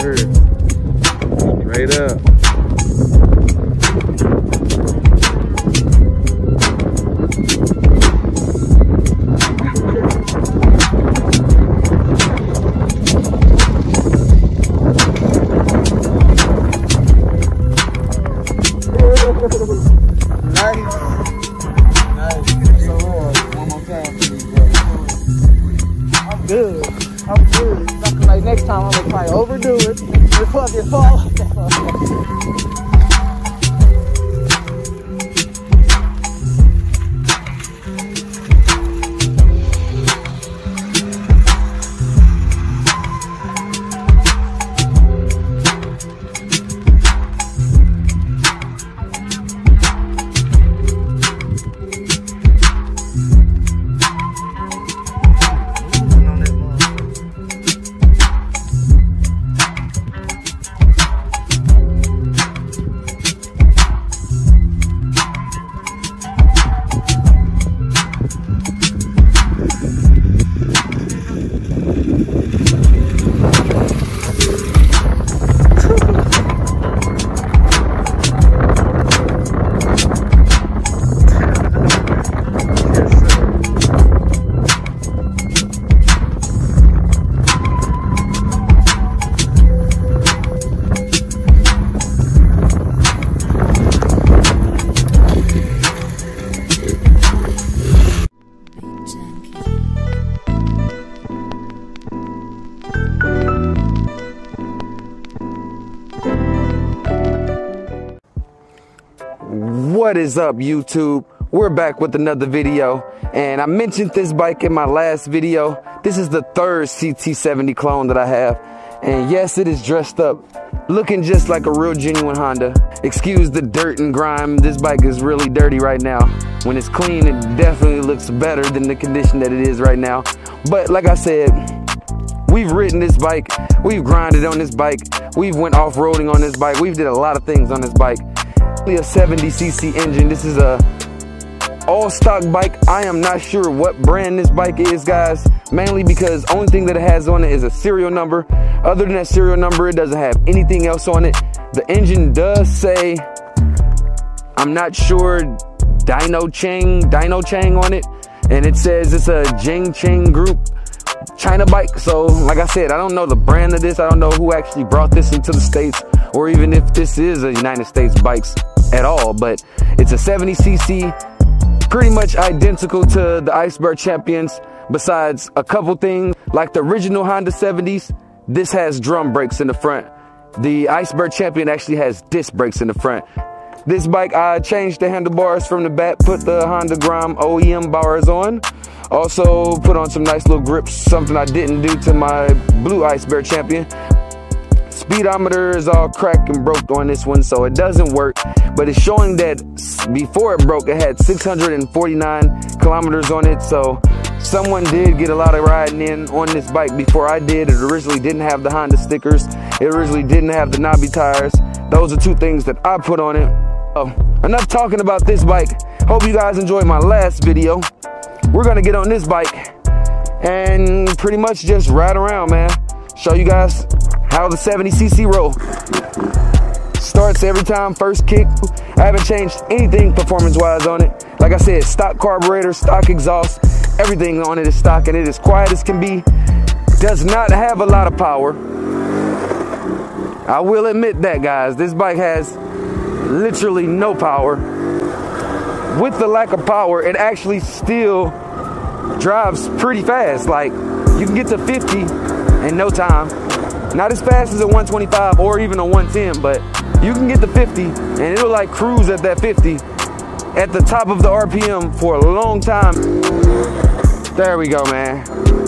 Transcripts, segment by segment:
very good. Out here, straight up. Nice. So hard. One more time for me, bro. I'm good. I'm good. Like next time I'm gonna try to overdo it and fucking fall. What is up, YouTube? We're back with another video, and I mentioned this bike in my last video. This is the third CT70 clone that I have, and yes, it is dressed up, looking just like a real genuine Honda. Excuse the dirt and grime, this bike is really dirty right now. When it's clean, it definitely looks better than the condition that it is right now. But like I said, we've ridden this bike, we've grinded on this bike, we've went off-roading on this bike, we've did a lot of things on this bike. A 70cc engine. This is a all stock bike. I am not sure what brand this bike is, guys, mainly because only thing that it has on it is a serial number. Other than that serial number, it doesn't have anything else on it. The engine does say, I'm not sure, Dino Chang on it, and it says it's a Jinchang Group China bike. So like I said, I don't know the brand of this. I don't know who actually brought this into the States, or even if this is a United States bikes at all, but it's a 70cc, pretty much identical to the Icebear Champions, besides a couple things. Like the original Honda 70s, this has drum brakes in the front. The Icebear Champion actually has disc brakes in the front. This bike, I changed the handlebars from the back, put the Honda Grom OEM bars on. Also put on some nice little grips, something I didn't do to my blue Icebear Champion. Speedometer is all cracked and broke on this one, so it doesn't work, but it's showing that before it broke, it had 649 kilometers on it, so someone did get a lot of riding in on this bike before I did. It originally didn't have the Honda stickers, it originally didn't have the knobby tires. Those are two things that I put on it. Oh, enough talking about this bike. Hope you guys enjoyed my last video. We're gonna get on this bike and pretty much just ride around, man. Show you guys how the 70cc roll starts every time. First kick, I haven't changed anything performance wise on it. Like I said, stock carburetor, stock exhaust, everything on it is stock, and it is quiet as can be. Does not have a lot of power, I will admit that, guys. This bike has literally no power. With the lack of power, it actually still drives pretty fast. Like, you can get to 50 in no time. Not as fast as a 125 or even a 110, but you can get to 50 and it'll like cruise at that 50 at the top of the RPM for a long time. There we go, man.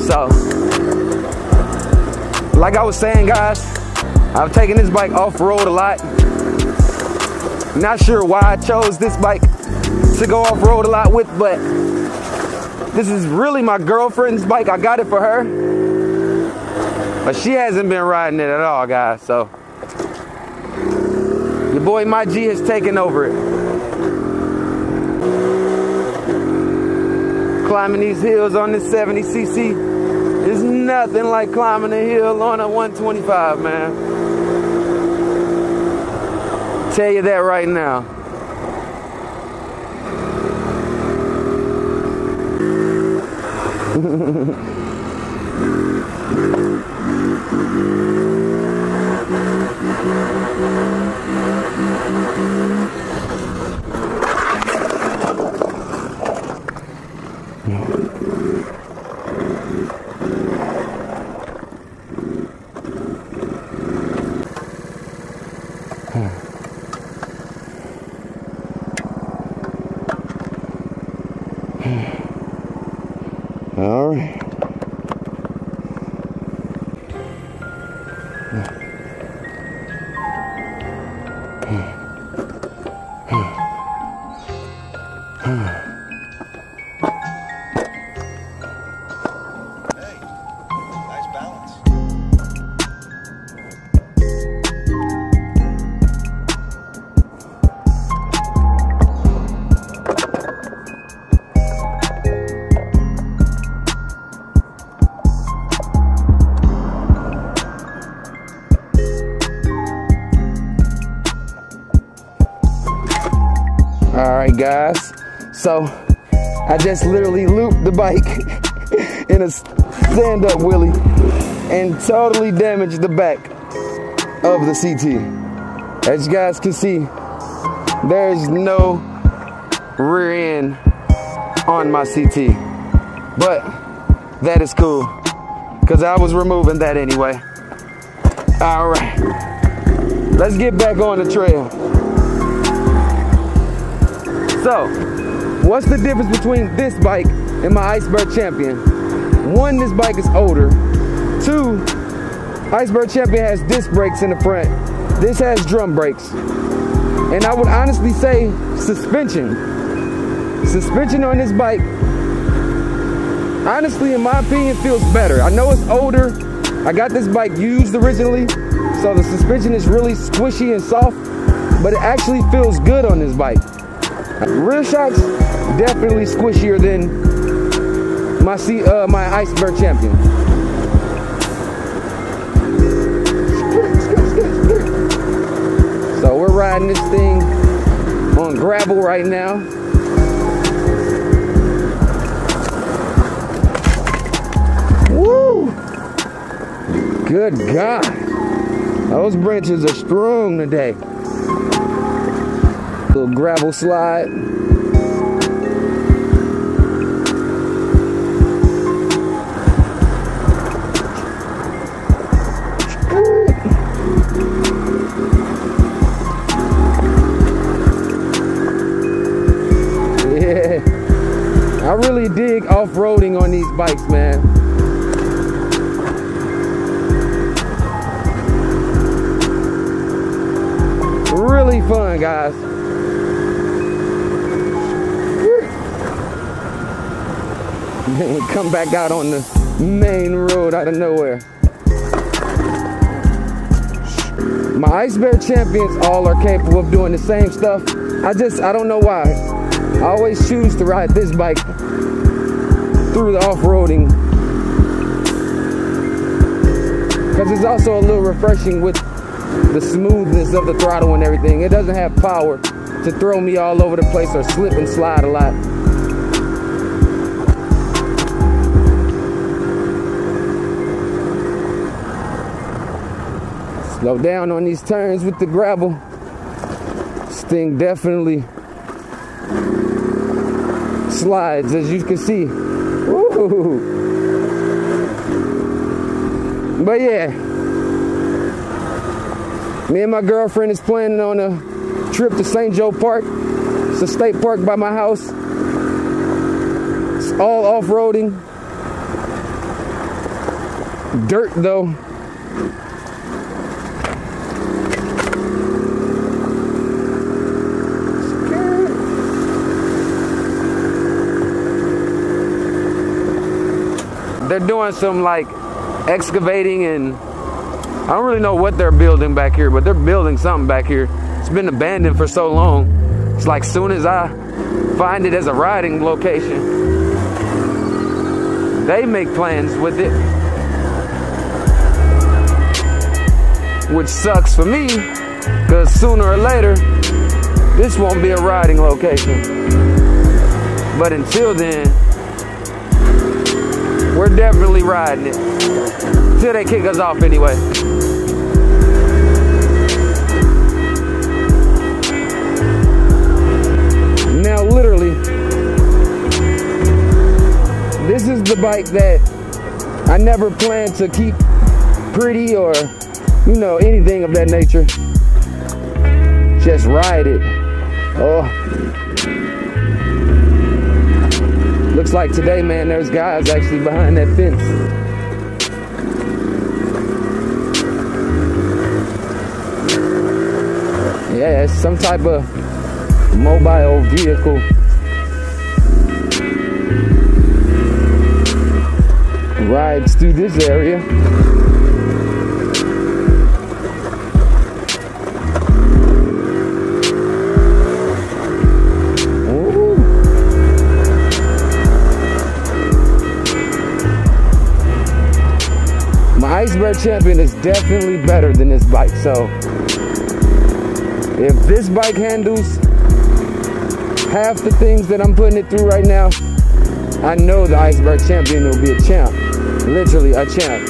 So, like I was saying, guys, I've taken this bike off-road a lot. Not sure why I chose this bike to go off-road a lot with, but this is really my girlfriend's bike. I got it for her, but she hasn't been riding it at all, guys, so your boy, my G, has taken over it. Climbing these hills on this 70cc is nothing like climbing a hill on a 125, man. Tell you that right now. All right. Alright guys, so I just literally looped the bike in a stand-up wheelie and totally damaged the back of the CT. As you guys can see, there's no rear end on my CT, but that is cool because I was removing that anyway. Alright, let's get back on the trail. So, what's the difference between this bike and my Icebear Champion? One, this bike is older. Two, Icebear Champion has disc brakes in the front. This has drum brakes. And I would honestly say suspension. Suspension on this bike, honestly, in my opinion, feels better. I know it's older. I got this bike used originally, so the suspension is really squishy and soft, but it actually feels good on this bike. Rear shocks definitely squishier than my Icebear Champion. So we're riding this thing on gravel right now. Woo! Good God, those branches are strong today. Little gravel slide. Yeah, I really dig off-roading on these bikes, man. Really fun, guys. Come back out on the main road out of nowhere. My Icebear Champions all are capable of doing the same stuff. I don't know why. I always choose to ride this bike through the off-roading, because it's also a little refreshing with the smoothness of the throttle and everything. It doesn't have power to throw me all over the place or slip and slide a lot. Slow down on these turns with the gravel. This thing definitely slides, as you can see. Woo! But yeah, me and my girlfriend is planning on a trip to St. Joe Park. It's a state park by my house. It's all off-roading. Dirt though. they're doing some like excavating, and I don't really know what they're building back here, but they're building something back here. It's been abandoned for so long. It's like soon as I find it as a riding location, they make plans with it, which sucks for me, because sooner or later this won't be a riding location. But until then, we're definitely riding it till they kick us off anyway. Now literally, this is the bike that I never planned to keep pretty or, you know, anything of that nature. Just ride it. Oh, looks like today, man, there's guys actually behind that fence. Yeah, it's some type of mobile vehicle. Rides through this area. Ooh. My Icebear Champion is definitely better than this bike, so if this bike handles half the things that I'm putting it through right now, I know the Icebear Champion will be a champ. Literally a champ.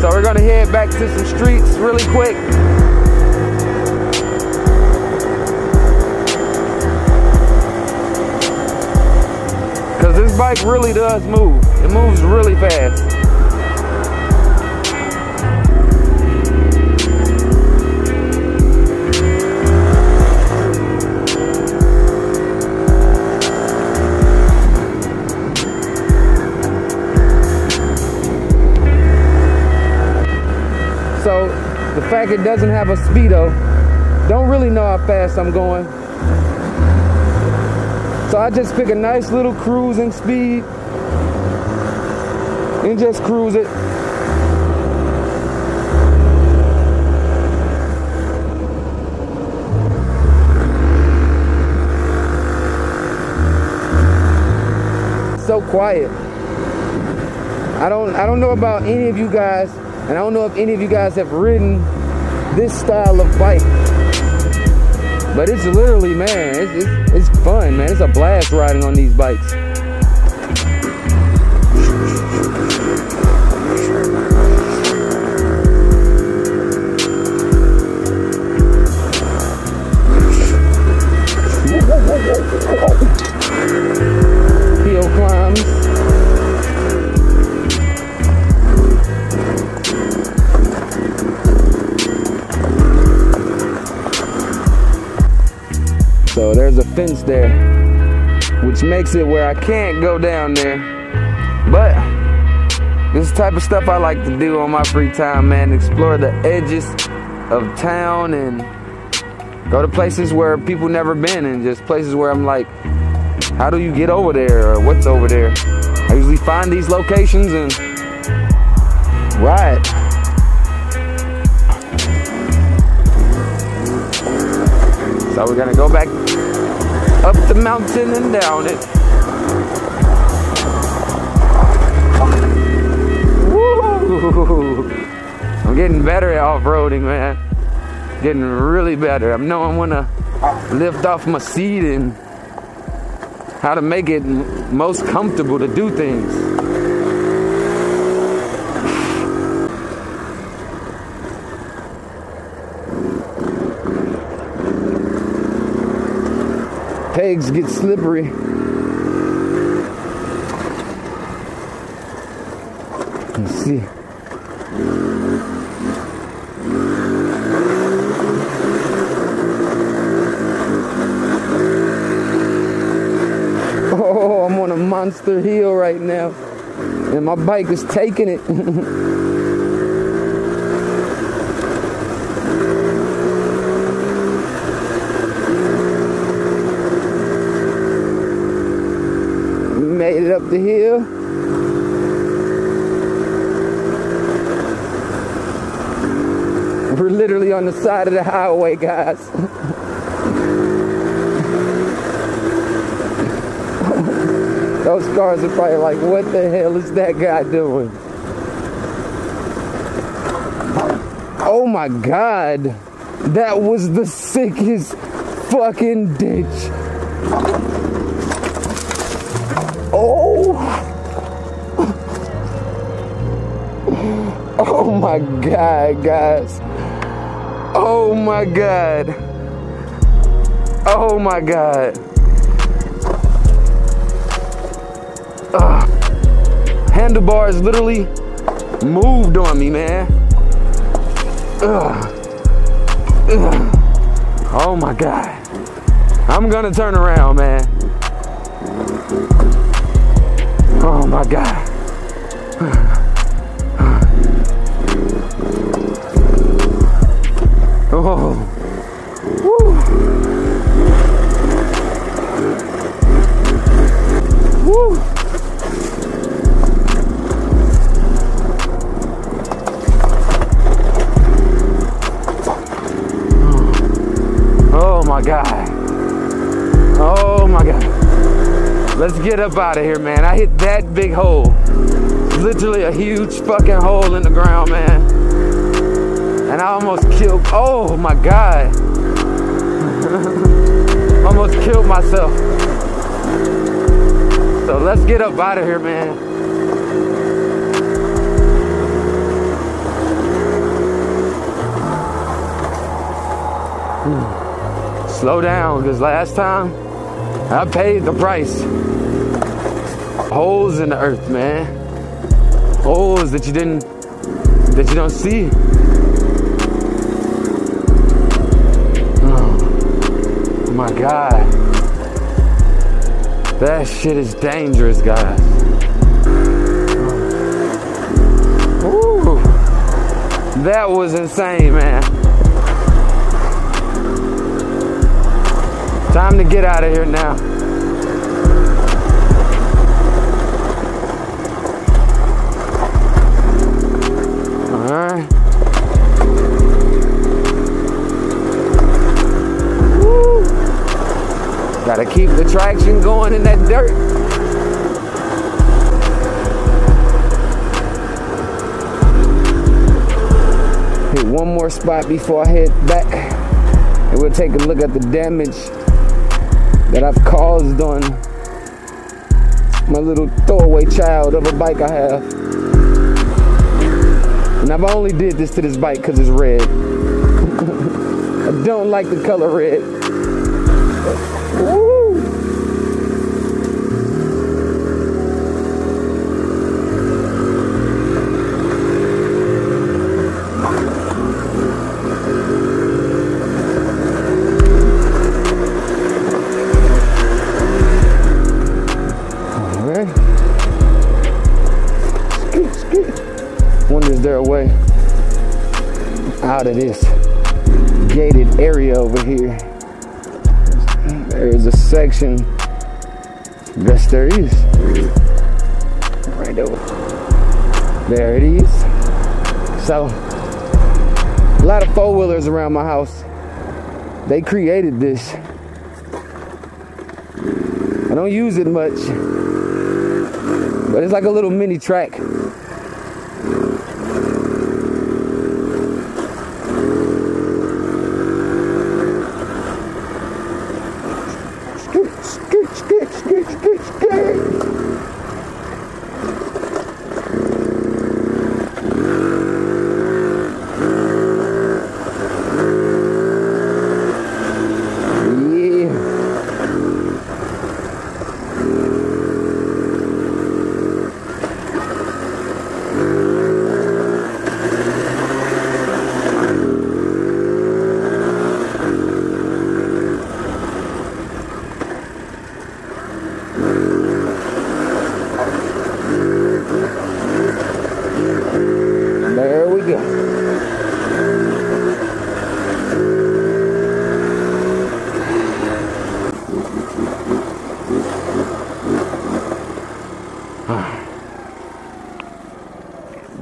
So we're gonna head back to some streets really quick. Cause this bike really does move. It moves really fast. So the fact it doesn't have a speedo, don't really know how fast I'm going. So I just pick a nice little cruising speed and just cruise it. It's so quiet. I don't know about any of you guys. And I don't know if any of you guys have ridden this style of bike, but it's literally, man, it's fun, man. It's a blast riding on these bikes. So there's a fence there, which makes it where I can't go down there. But this is the type of stuff I like to do on my free time, man. Explore the edges of town and go to places where people never been, and just places where I'm like, how do you get over there, or what's over there? I usually find these locations and ride. So we're gonna go back up the mountain and down it. Woo! I'm getting better at off-roading, man. Getting really better. I know I want to lift off my seat and how to make it most comfortable to do things. Pegs get slippery. Let's see. Oh, I'm on a monster hill right now, and my bike is taking it. Made it up the hill. literally on the side of the highway, guys. Those cars are probably like, what the hell is that guy doing? Oh my God, that was the sickest fucking ditch. Oh. Oh my God, guys. Oh my God. Oh my God. Handlebars literally moved on me, man. Oh my God. I'm gonna turn around, man. Oh my God. Oh. Woo. Woo. Oh my God. Oh my God. Let's get up out of here, man. I hit that big hole. Literally a huge fucking hole in the ground, man. And I almost killed, oh my God. Almost killed myself. So let's get up out of here, man. Slow down, because last time I paid the price. Holes in the earth, man. Holes that you don't see. Oh my God. That shit is dangerous, guys. Ooh. That was insane, man. Time to get out of here now. All right. Woo. Gotta keep the traction going in that dirt. Hit one more spot before I head back, and we'll take a look at the damage that I've caused on my little throwaway child of a bike I have. And I've only did this to this bike because it's red. I don't like the color red. Out of this gated area over here, there is a section, yes there is, right over there it is. So a lot of four-wheelers around my house, they created this. I don't use it much, but it's like a little mini track.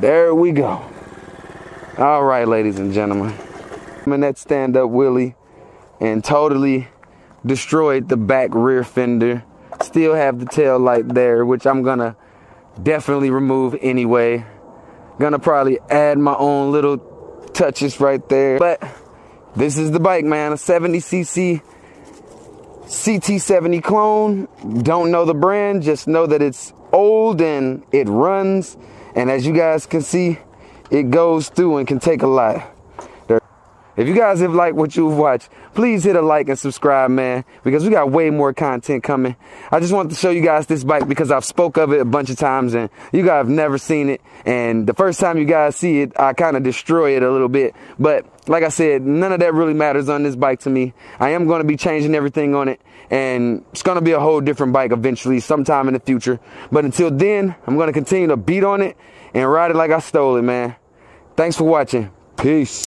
There we go. All right, ladies and gentlemen. I'm in that stand-up wheelie and totally destroyed the back rear fender. Still have the tail light there, which I'm gonna definitely remove anyway. Gonna probably add my own little touches right there. But this is the bike, man. A 70cc CT70 clone. Don't know the brand, just know that it's old and it runs. And as you guys can see, it goes through and can take a lot. If you guys have liked what you've watched, please hit a like and subscribe, man, because we got way more content coming. I just wanted to show you guys this bike because I've spoke of it a bunch of times and you guys have never seen it. And the first time you guys see it, I kind of destroy it a little bit. But like I said, none of that really matters on this bike to me. I am going to be changing everything on it, and it's going to be a whole different bike eventually, sometime in the future. But until then, I'm going to continue to beat on it and ride it like I stole it, man. Thanks for watching. Peace.